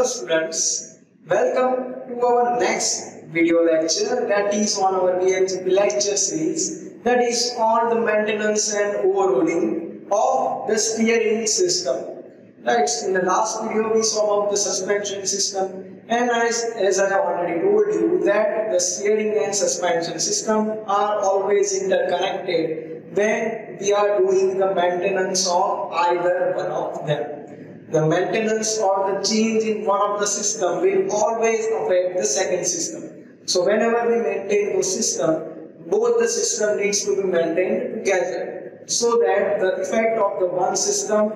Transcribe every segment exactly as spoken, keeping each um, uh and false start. Hello students, welcome to our next video lecture, that is on our V M G P lecture series, that is on the maintenance and overhauling of the steering system. Right, in the last video we saw about the suspension system, and as, as I have already told you that the steering and suspension system are always interconnected when we are doing the maintenance of either one of them. The maintenance or the change in one of the system will always affect the second system. So whenever we maintain those system, both the system needs to be maintained together so that the effect of the one system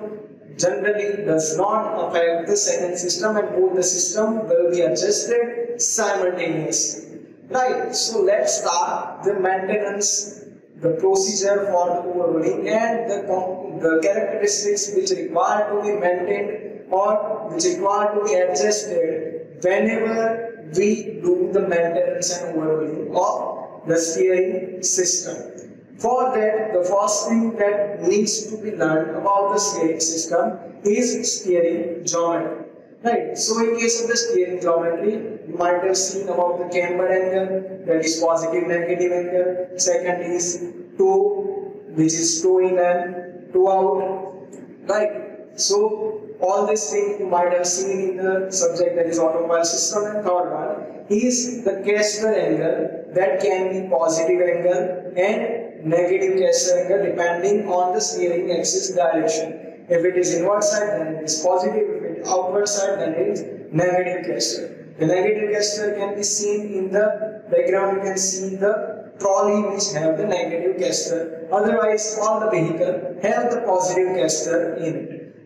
generally does not affect the second system, and both the system will be adjusted simultaneously. Right, so let's start the maintenance, the procedure for the overhauling and the, the characteristics which require to be maintained or which require to be adjusted whenever we do the maintenance and overhauling of the steering system. For that, the first thing that needs to be learned about the steering system is steering geometry. Right. So in case of the steering geometry, you might have seen about the camber angle, that is positive negative angle. Second is toe, which is toe in and toe out. Right. So all these things you might have seen in the subject, that is automobile system. And third one is the caster angle, that can be positive angle and negative caster angle depending on the steering axis direction. If it is inward side, then it is positive. If it is outward side, then it is negative gesture. The negative gesture can be seen in the background. You can see the trolley which have the negative gesture. Otherwise, all the vehicle have the positive gesture in it.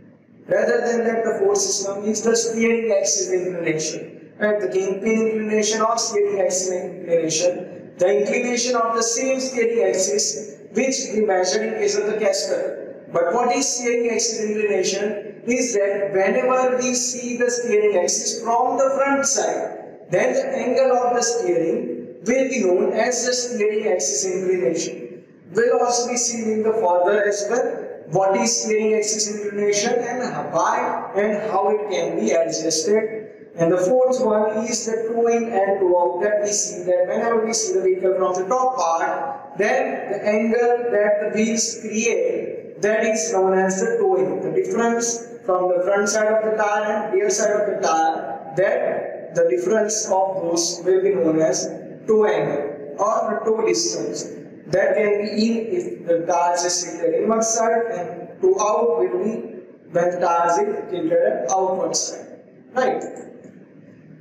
Rather than that, the fourth system is the steering axis inclination. Right? The kingpin inclination or steering axis inclination. The inclination of the same steering axis which we measured in case of the gesture. But what is steering axis inclination is that whenever we see the steering axis from the front side, then the angle of the steering will be known as the steering axis inclination. Will also be seen in the further as well. What is steering axis inclination and why and how it can be adjusted. And the fourth one is the toe in and toe out, that we see that whenever we see the vehicle from the top part, then the angle that the wheels create, that is known as the toe in. The difference from the front side of the tire and rear side of the tire, that the difference of those will be known as toe angle or the toe distance. That can be in if the tire is tilted inward side, and toe out will be when the tire is tilted outward side. Right.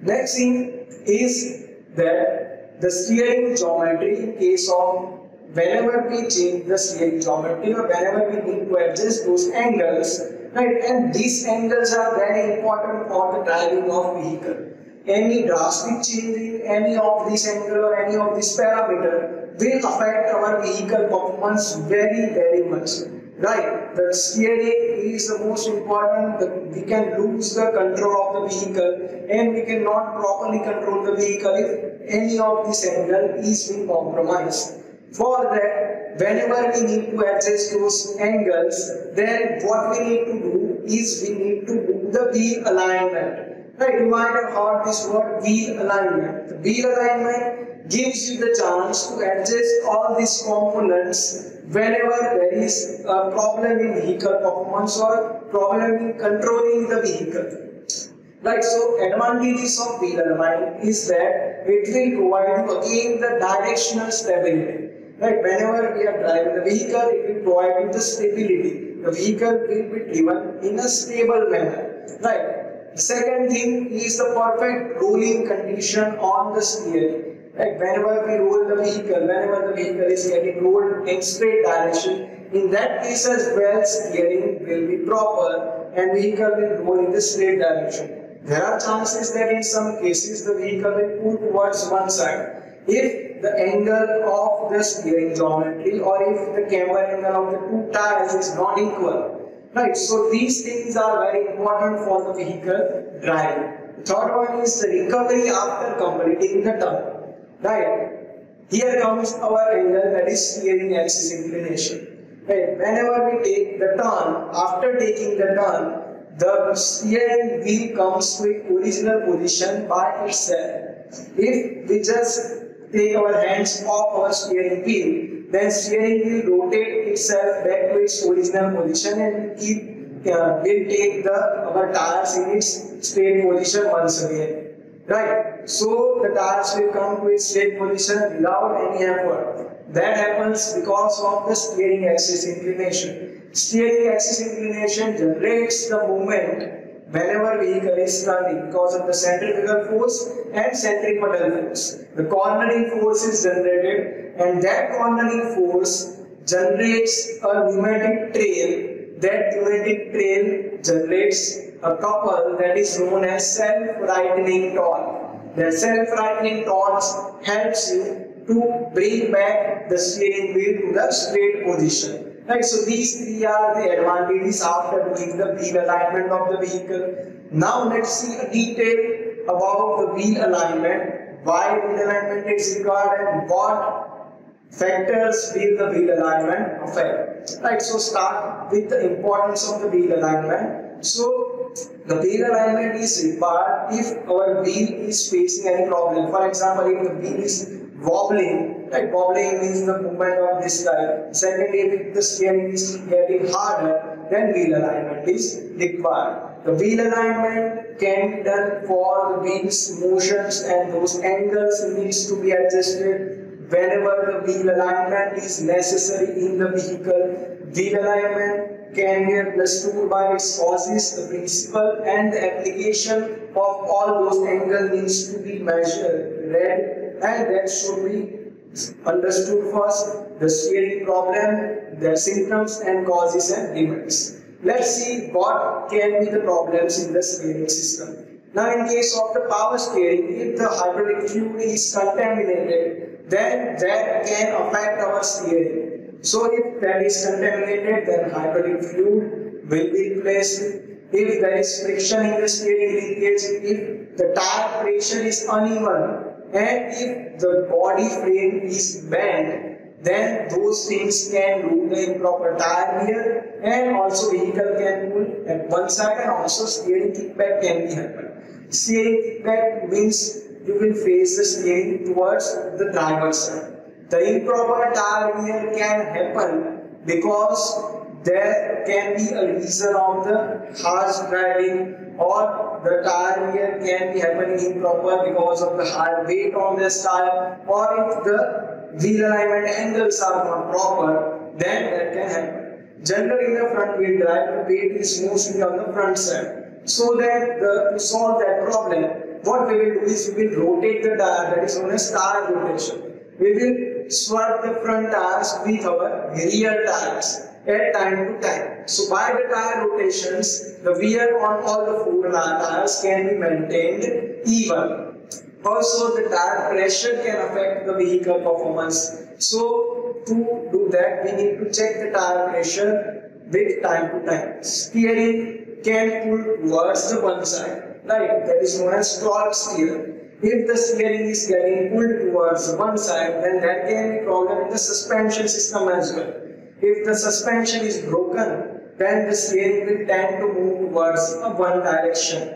Next thing is that the steering geometry in case of whenever we change the steering geometry or whenever we need to adjust those angles, right? And these angles are very important for the driving of vehicle. Any drastic change in any of these angle or any of these parameter will affect our vehicle performance very, very much, right? The steering is the most important. The, we can lose the control of the vehicle and we cannot properly control the vehicle if any of this angle is being compromised. For that, whenever we need to adjust those angles, then what we need to do is we need to do the wheel alignment. Right? You might have heard this word wheel alignment. The wheel alignment gives you the chance to adjust all these components whenever there is a problem in vehicle performance or problem in controlling the vehicle. Right, so advantages of wheel alignment is that it will provide you again the directional stability. Right, whenever we are driving the vehicle, it will provide you the stability. The vehicle will be driven in a stable manner. Right, the second thing is the perfect rolling condition on the steering. Right, whenever we roll the vehicle, whenever the vehicle is getting rolled in straight direction, in that case as well, steering will be proper and vehicle will roll in the straight direction. There are chances that in some cases the vehicle will pull towards one side if the angle of the steering geometry or if the camber angle of the two tires is not equal. Right, so these things are very important for the vehicle driving. The third one is the recovery after completing the turn. Right, here comes our angle, that is steering axis inclination. Right, whenever we take the turn, after taking the turn, the C L V comes to original position by itself. If we just take our hands off our steering wheel, then steering wheel rotate itself back to its original position and keep uh, will take the our tires in its straight position once again. Right, so the tires will come to its straight position without any effort. That happens because of the steering axis inclination. Steering axis inclination generates the movement whenever vehicle is turning because of the centrifugal force and centripetal force. The cornering force is generated, and that cornering force generates a pneumatic trail. That pneumatic trail generates a couple that is known as self-rightening torque. The self-rightening torque helps you to bring back the steering wheel to the straight position. Right? So these three are the advantages after doing the wheel alignment of the vehicle. Now let's see a detail about the wheel alignment, why wheel alignment is required and what factors will the wheel alignment affect. Right? So start with the importance of the wheel alignment. So the wheel alignment is required if our wheel is facing any problem. For example, if the wheel is wobbling, right? Wobbling means the movement of this side. Secondly, if the steering is getting harder, then wheel alignment is required. The wheel alignment can be done for the wheel's motions, and those angles needs to be adjusted whenever the wheel alignment is necessary in the vehicle. Wheel alignment can be understood by its causes, the principle, and the application of all those angles needs to be measured, read, and that should be understood first. The steering problem, their symptoms and causes and limits. Let's see what can be the problems in the steering system. Now, in case of the power steering, if the hydraulic fluid is contaminated, then that can affect our steering. So if that is contaminated, then hydraulic fluid will be replaced. If there is friction in the steering linkage, if the tire pressure is uneven, and if the body frame is bent, then those things can rule the improper tire wear, and also vehicle can pull at one side, and also steering kickback can be happened. Steering kickback means you will face the steering towards the driver's side. The improper tire wear can happen because there can be a reason of the harsh driving, or the tire wear can be happening improper because of the high weight on the tire, or if the wheel alignment angles are not proper, then that can happen. Generally, in the front wheel drive, the weight is mostly on the front side. So that the, to solve that problem, what we will do is we will rotate the tire, that is known as tire rotation. We will swerve the front tires with our rear tires at time to time. So by the tire rotations, the wear on all the four tires can be maintained even. Also, the tire pressure can affect the vehicle performance. So to do that, we need to check the tire pressure with time to time. Steering can pull towards the one side, right? That is known as torque steer. If the steering is getting pulled towards one side, then that can be problem in the suspension system as well. If the suspension is broken, then the steering will tend to move towards a one direction,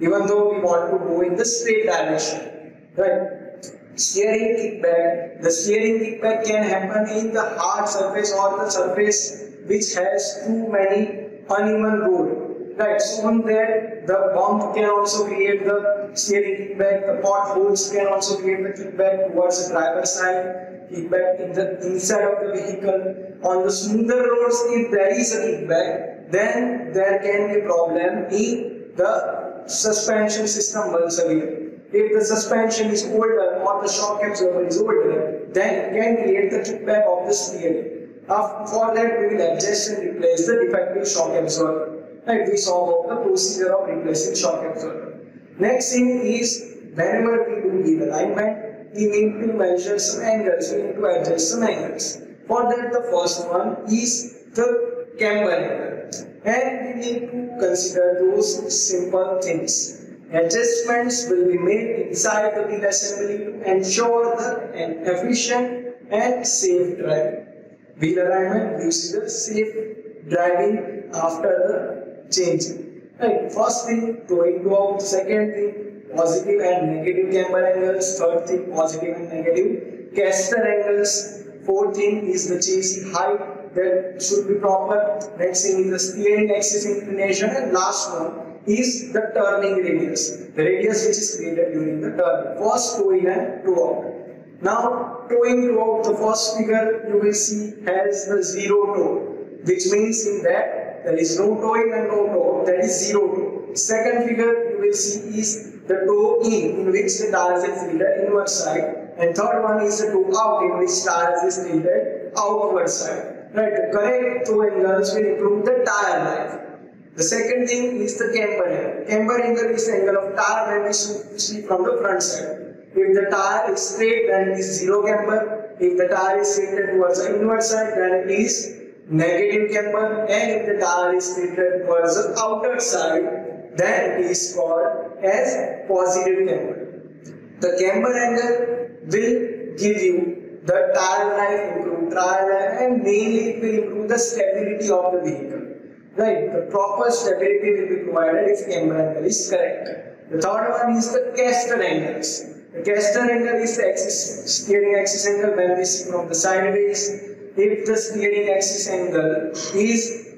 even though we want to go in the straight direction. Right? Steering kickback. The steering kickback can happen in the hard surface or the surface which has too many uneven road. Right, so on that, the bump can also create the steering kickback, the potholes can also create the kickback towards the driver's side, kickback in the inside of the vehicle. On the smoother roads, if there is a kickback, then there can be a problem in the suspension system once again. If the suspension is older or the shock absorber is older, then it can create the kickback of the steering. After, for that, we will adjust and replace the defective shock absorber. Right, we saw about the procedure of replacing shock absorber. Next thing is, whenever we do wheel alignment, we need to measure some angles, we need to adjust some angles. For that, the first one is the camber angle, and we need to consider those simple things. Adjustments will be made inside the wheel assembly to ensure the an efficient and safe driving. Wheel alignment gives the safe driving after the change. Right. First thing, going to out. Second thing, positive and negative camber angles. Third thing, positive and negative caster angles. Fourth thing is the chassis height that should be proper. Next thing is the steering axis inclination, and last one is the turning radius, the radius which is created during the turn. First towing and tow out. Now towing tow out, the first figure you will see has the zero tow, which means in that there is no tow in and no tow out, that is zero tow. Second figure you will see is the tow in, in which the tyres is tilted inward side. And third one is the tow out, in which tyres is tilted outward side. Right, the correct tow angles will improve the tyre life. The second thing is the camber angle. Camber angle is the angle of tyre when we see from the front side. If the tyre is straight, then it is zero camber. If the tyre is tilted towards the inward side, then it is negative camber. And if the tyre is tilted towards the outer side, then it is called as positive camber. The camber angle will give you the tyre life, improve tyre life, and mainly it will improve the stability of the vehicle. Right, the proper stability will be provided if camber angle is correct. The third one is the caster angles. The caster angle is the axis, steering axis angle when we see from the sideways. If the steering axis angle is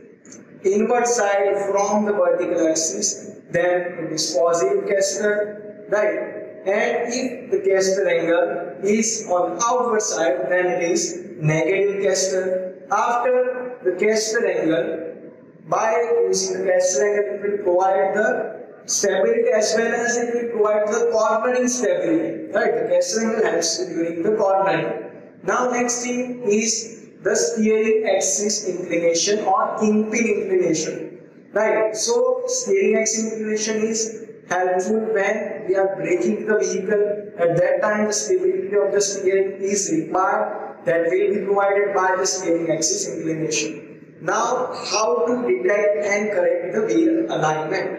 inward side from the vertical axis, then it is positive caster. Right. And if the caster angle is on the outward side, then it is negative caster. After the caster angle, by using the caster angle, it will provide the stability as well as it will provide the cornering stability. Right, the caster angle helps during the cornering. Now next thing is the steering axis inclination or kingpin inclination. Right, so steering axis inclination is helpful when we are braking the vehicle. At that time the stability of the steering is required, that will be provided by the steering axis inclination. Now how to detect and correct the wheel alignment?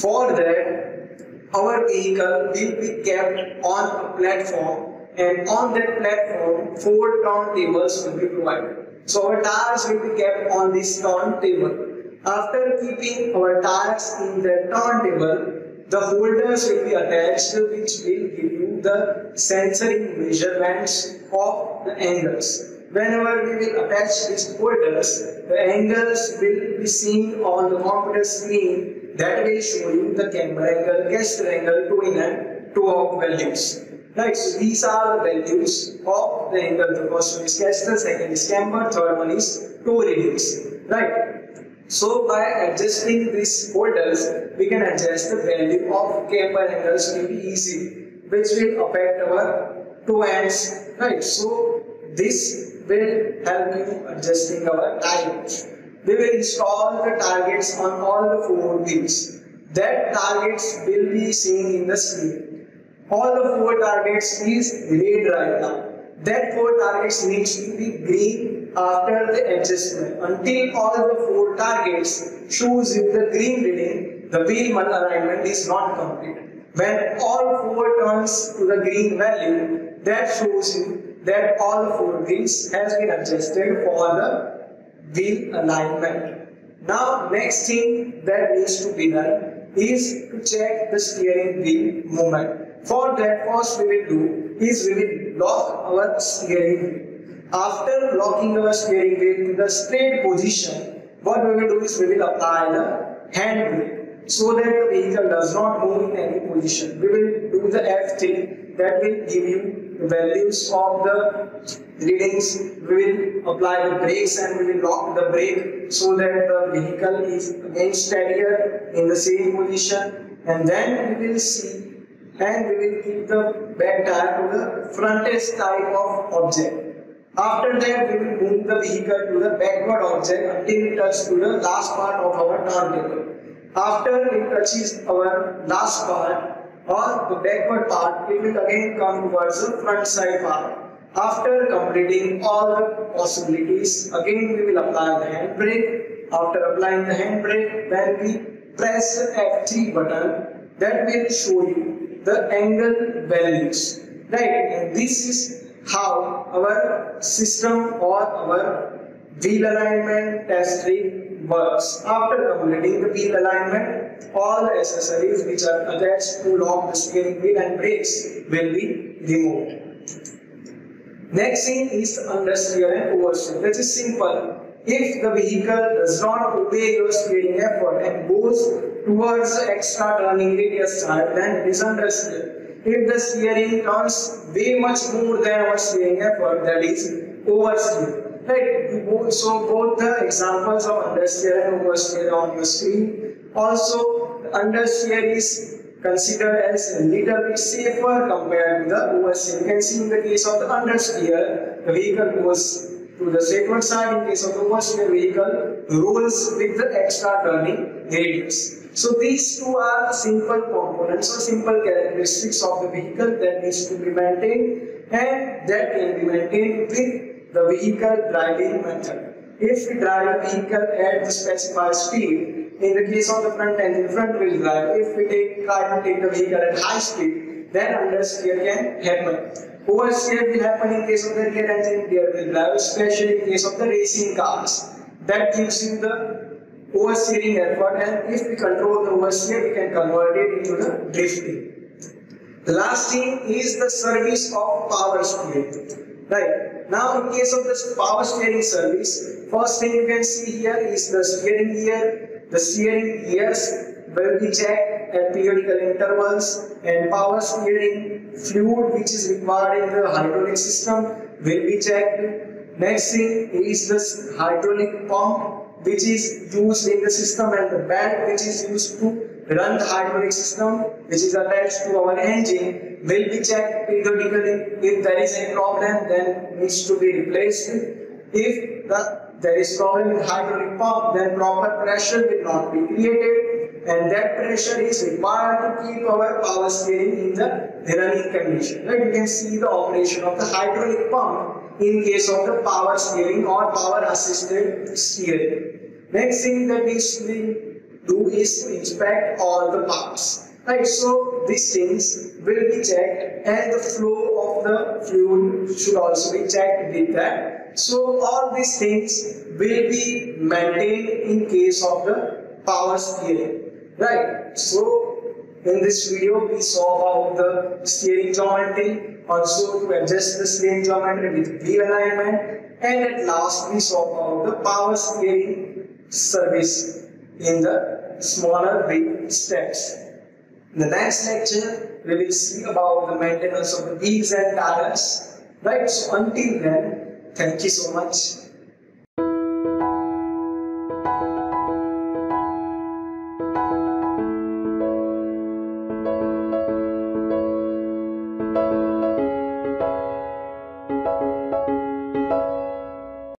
For that, our vehicle will be kept on a platform, and on that platform four turn tables will be provided. So our tires will be kept on this turn table. After keeping our tires in the turn table, the holders will be attached, which will give you the sensoring measurements of the angles. Whenever we will attach these holders, the angles will be seen on the computer screen that will show you the camber angle, caster angle, tow in and tow out values. Right, so these are the values of the angle. The first one is caster, second is camber, third one is tow radius. Right. So by adjusting these holders, we can adjust the value of camber angles very easily, which will affect our tow ends. Right. So this will help you adjusting our tires. We will install the targets on all the four wheels. That targets will be seen in the screen. All the four targets is red right now. That four targets needs to be green after the adjustment. Until all the four targets shows you the green reading, the wheel alignment is not complete. When all four turns to the green value, that shows you that all the four wheels has been adjusted for the wheel alignment. Now next thing that needs to be done is to check the steering wheel movement. For that, first we will do is we will lock our steering wheel. After locking our steering wheel to the straight position, what we will do is we will apply the hand brake so that the vehicle does not move in any position. We will do the F three, that will give you the values of the readings. We will apply the brakes and we will lock the brake so that the vehicle is again steadier in the same position, and then we will see. And we will keep the back tire to the frontest type of object. After that, we will move the vehicle to the backward object until it touches to the last part of our turntable. After it touches our last part or the backward part, it will again come towards the front side part. After completing all the possibilities, again we will apply the handbrake. After applying the handbrake, when we press the F three button, that will show you the angle values. Right, and this is how our system or our wheel alignment test rig works. After completing the wheel alignment, all the accessories which are attached to lock the steering wheel and brakes will be removed. Next thing is understeer and oversteer, which is simple. If the vehicle does not obey your steering effort and goes towards the extra turning radius charge, then it is understeer. If the steering turns way much more than our steering effort, that is oversteer. Right, so both the examples of understeer and oversteer on your screen. Also, understeer is considered as a little bit safer compared to the oversteer. You can see in the case of the understeer, the vehicle goes to the safer side. In case of the oversteer, vehicle rolls with the extra turning radius. So these two are simple components or simple characteristics of the vehicle that needs to be maintained, and that can be maintained with the vehicle driving method. If we drive the vehicle at the specified speed, in the case of the front engine, front wheel drive, if we take, try to take the vehicle at high speed, then understeer can happen. Oversteer will happen in case of the rear engine, rear wheel drive, especially in case of the racing cars. That gives you the oversteering effort, and if we control the oversteer, we can convert it into the drifting. The last thing is the service of power steering. Right. Now, in case of this power steering service, first thing you can see here is the steering gear. The steering gears will be checked at periodical intervals, and power steering fluid which is required in the hydraulic system will be checked. Next thing is this hydraulic pump which is used in the system, and the belt which is used to run the hydraulic system which is attached to our engine will be checked periodically. If there is any problem, then needs to be replaced. If the, there is problem with hydraulic pump, then proper pressure will not be created, and that pressure is required to keep our power steering in the running condition. Right? You can see the operation of the hydraulic pump in case of the power steering or power assisted steering. Next thing that needs to be do is to inspect all the parts. Right, so these things will be checked, and the flow of the fluid should also be checked with that. So all these things will be maintained in case of the power steering. Right, so in this video we saw about the steering geometry, also to adjust the steering geometry with wheel alignment, and at last we saw about the power steering service in the smaller big steps. In the next lecture, we will see about the maintenance of the wheels and tires. Right, so until then, thank you so much.